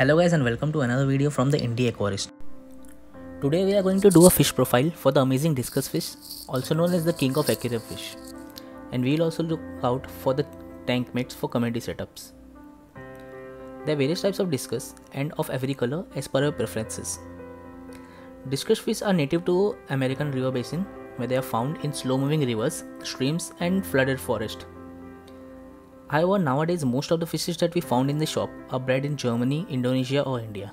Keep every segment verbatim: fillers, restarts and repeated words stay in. Hello guys and welcome to another video from the Indie Aquarist. Today we are going to do a fish profile for the amazing discus fish, also known as the king of aquarium fish. And we will also look out for the tank mates for community setups. There are various types of discus and of every color as per your preferences. Discus fish are native to American river basin where they are found in slow moving rivers, streams and flooded forest. However, nowadays most of the fishes that we found in the shop are bred in Germany, Indonesia or India.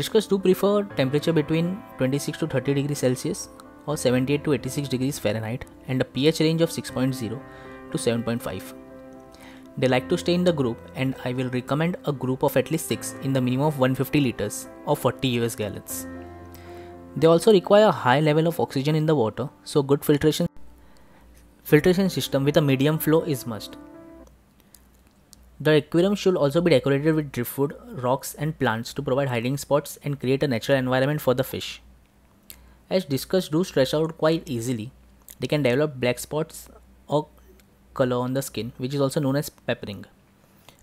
Discus do prefer temperature between twenty-six to thirty degrees Celsius or seventy-eight to eighty-six degrees Fahrenheit and a pH range of six point zero to seven point five. They like to stay in the group and I will recommend a group of at least six in the minimum of one hundred fifty liters or forty U S gallons. They also require a high level of oxygen in the water, so good filtration Filtration system with a medium flow is must. The aquarium should also be decorated with driftwood, rocks and plants to provide hiding spots and create a natural environment for the fish. As discus do stretch out quite easily, they can develop black spots or color on the skin, which is also known as peppering.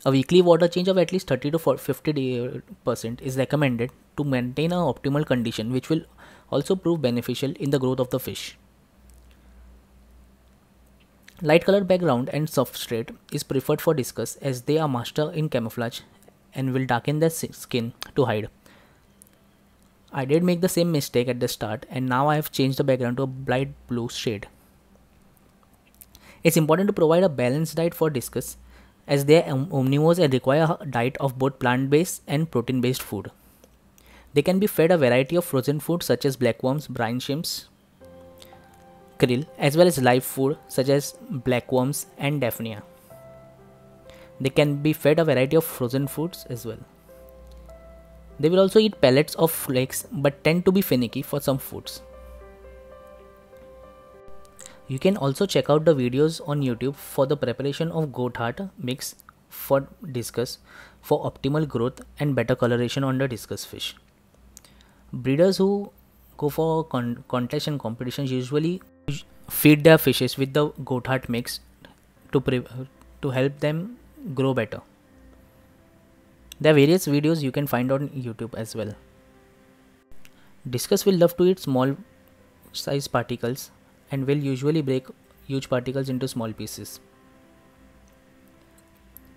A weekly water change of at least thirty to fifty percent is recommended to maintain an optimal condition, which will also prove beneficial in the growth of the fish. Light colored background and substrate is preferred for discus as they are master in camouflage and will darken their skin to hide. I did make the same mistake at the start and now I have changed the background to a bright blue shade. It's important to provide a balanced diet for discus as they are omnivores and require a diet of both plant-based and protein-based food. They can be fed a variety of frozen food such as blackworms, brine shrimps, krill, as well as live food such as blackworms and daphnia. They can be fed a variety of frozen foods as well. They will also eat pellets of flakes but tend to be finicky for some foods. You can also check out the videos on YouTube for the preparation of goat heart mix for discus for optimal growth and better coloration on the discus fish. Breeders who go for con contests and competitions usually feed their fishes with the goat heart mix to pre to help them grow better. There are various videos you can find on YouTube as well. Discus will love to eat small size particles and will usually break huge particles into small pieces.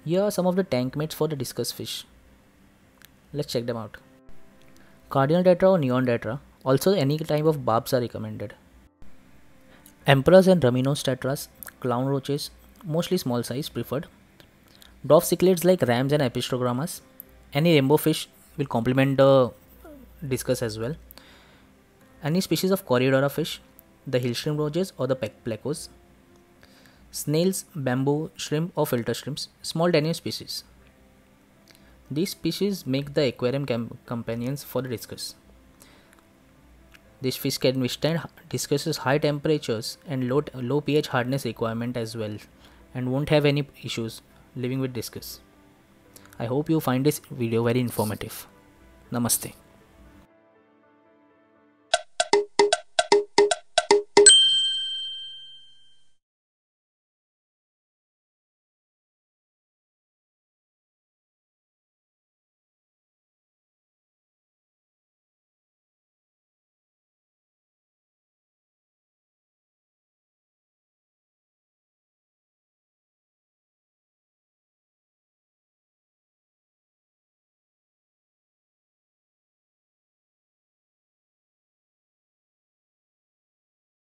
Here are some of the tank mates for the discus fish. Let's check them out. Cardinal tetra or neon tetra. Also any type of barbs are recommended. Emperors and Raminos tetras, clown roaches, mostly small size preferred. Dwarf cichlids like rams and epistogrammas. Any rainbow fish will complement the discus as well. Any species of Corydora fish, the hill shrimp roaches or the peck plecos. Snails, bamboo shrimp or filter shrimps, small tiny species. These species make the aquarium companions for the discus. This fish can withstand discusses high temperatures and low, low pH hardness requirement as well and won't have any issues living with discus. I hope you find this video very informative. Namaste.